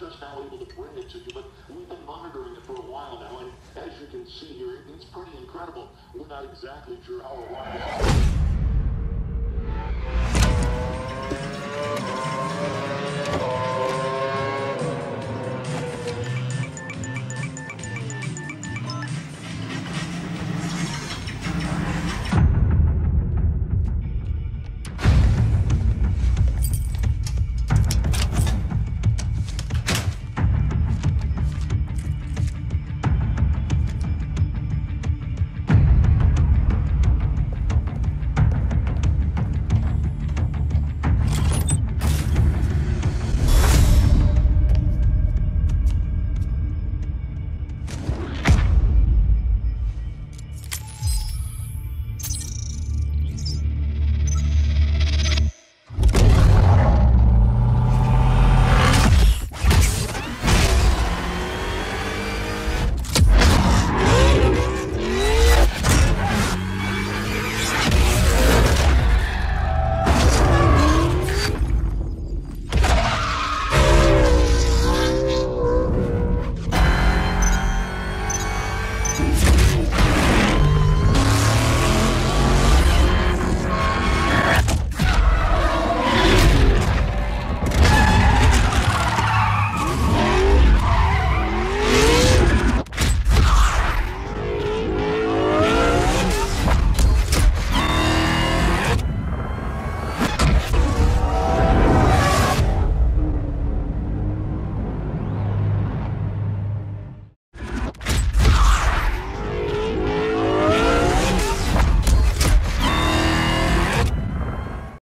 we're just now able to bring it to you, but we've been monitoring it for a while now, and as you can see here, it's pretty incredible. We're not exactly sure how it works.